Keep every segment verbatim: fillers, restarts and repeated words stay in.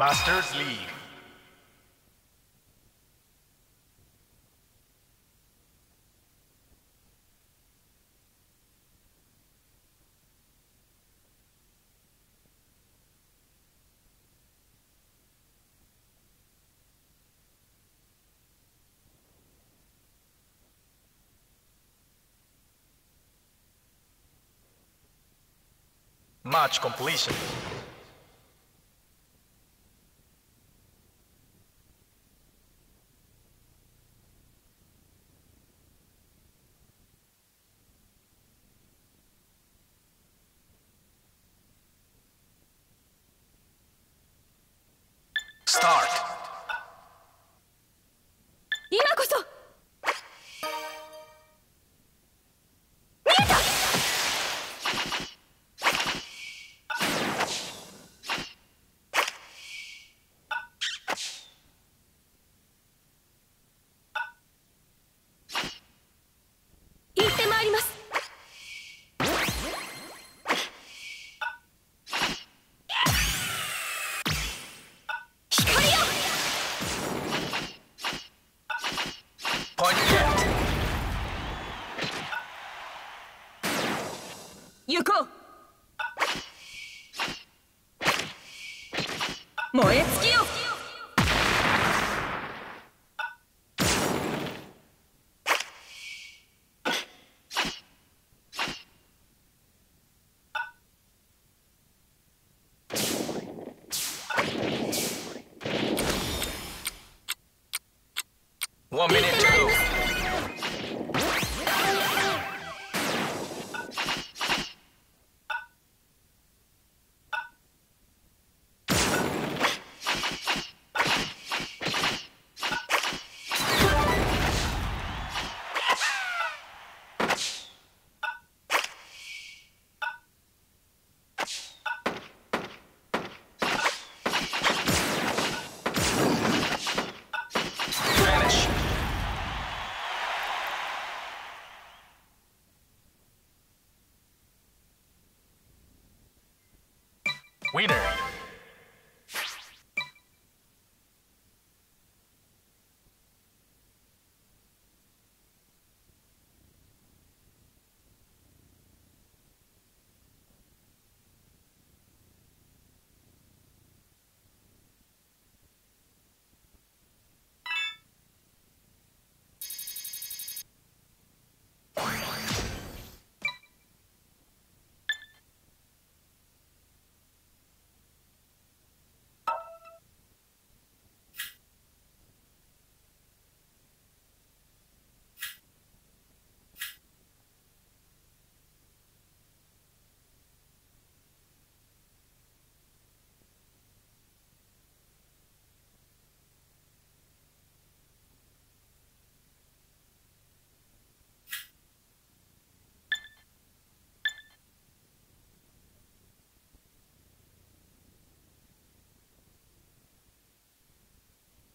Masters League. Match completion. Start. 今こそ。見えた。 One minute to go. Winner.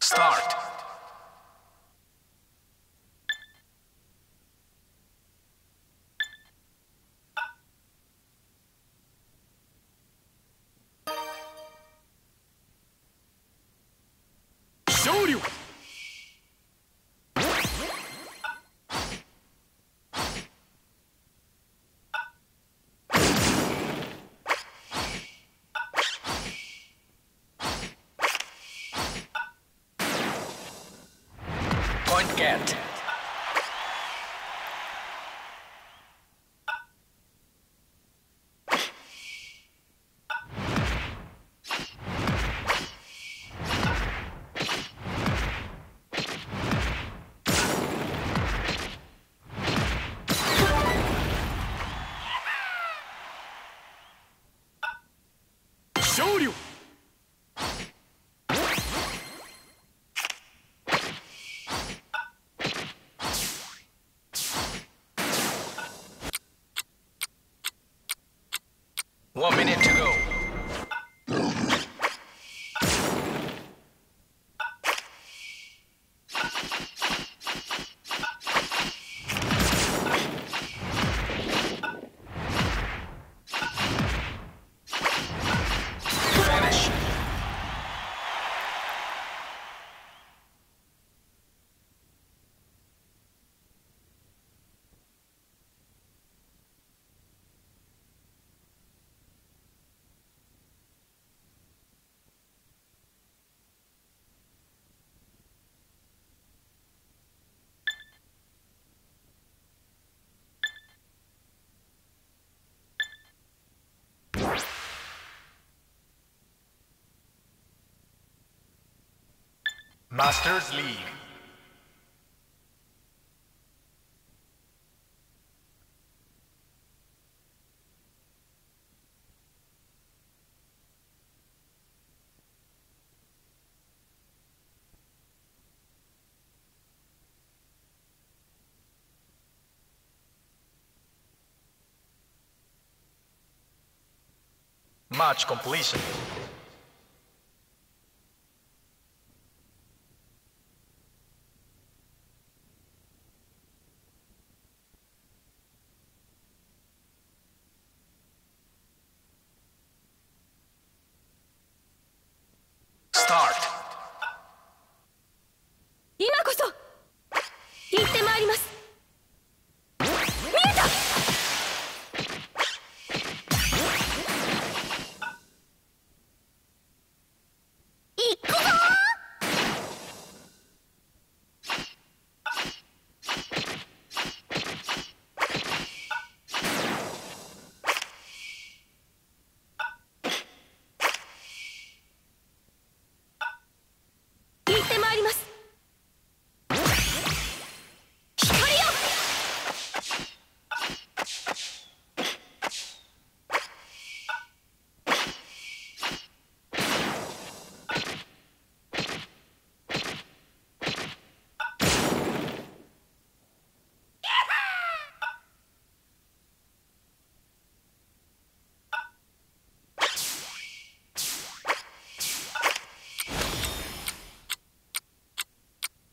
Start. Shoryu. Get. Shoryu. One minute to go. Finish. Masters leave. Match completion.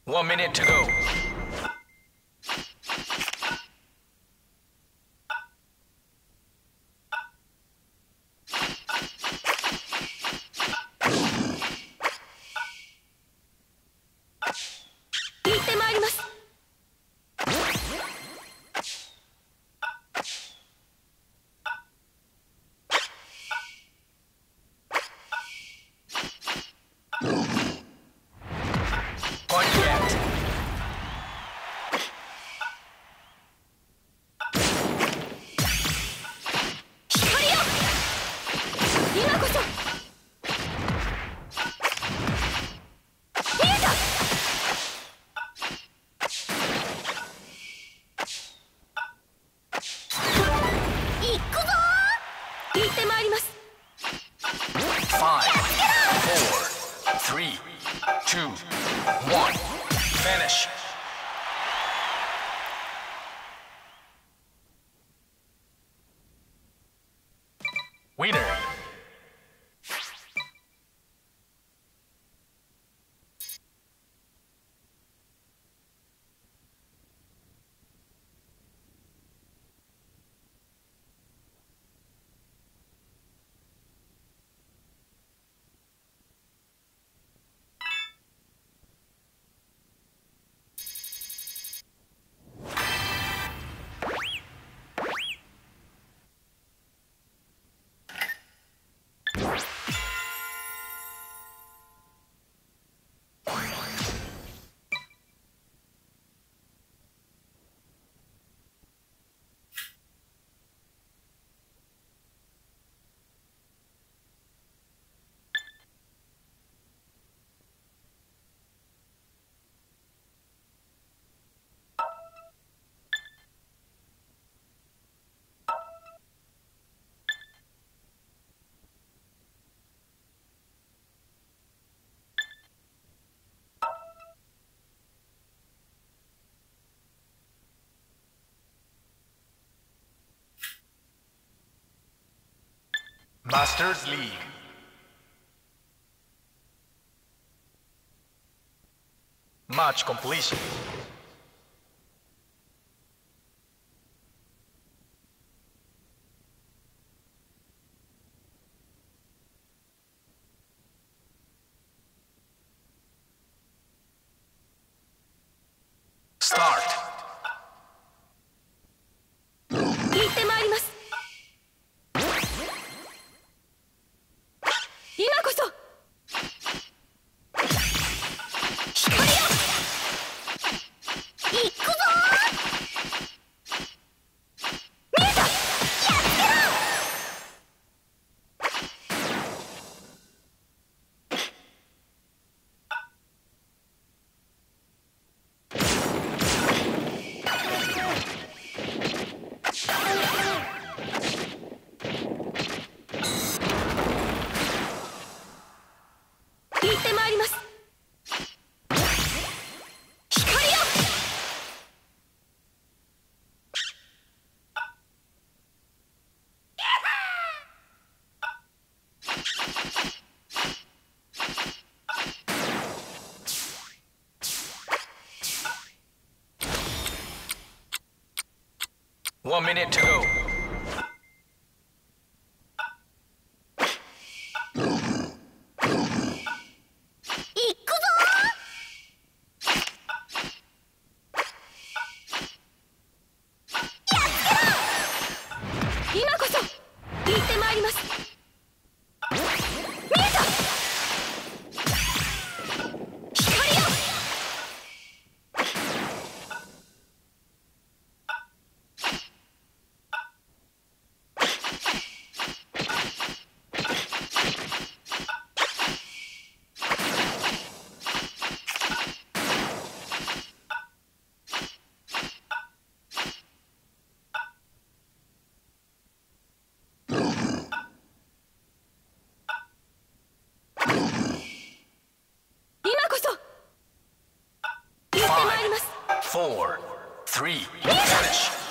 One minute to go. Two, one, finish. Winner. Masters League. Match completion. One minute to go. Four, three, finish!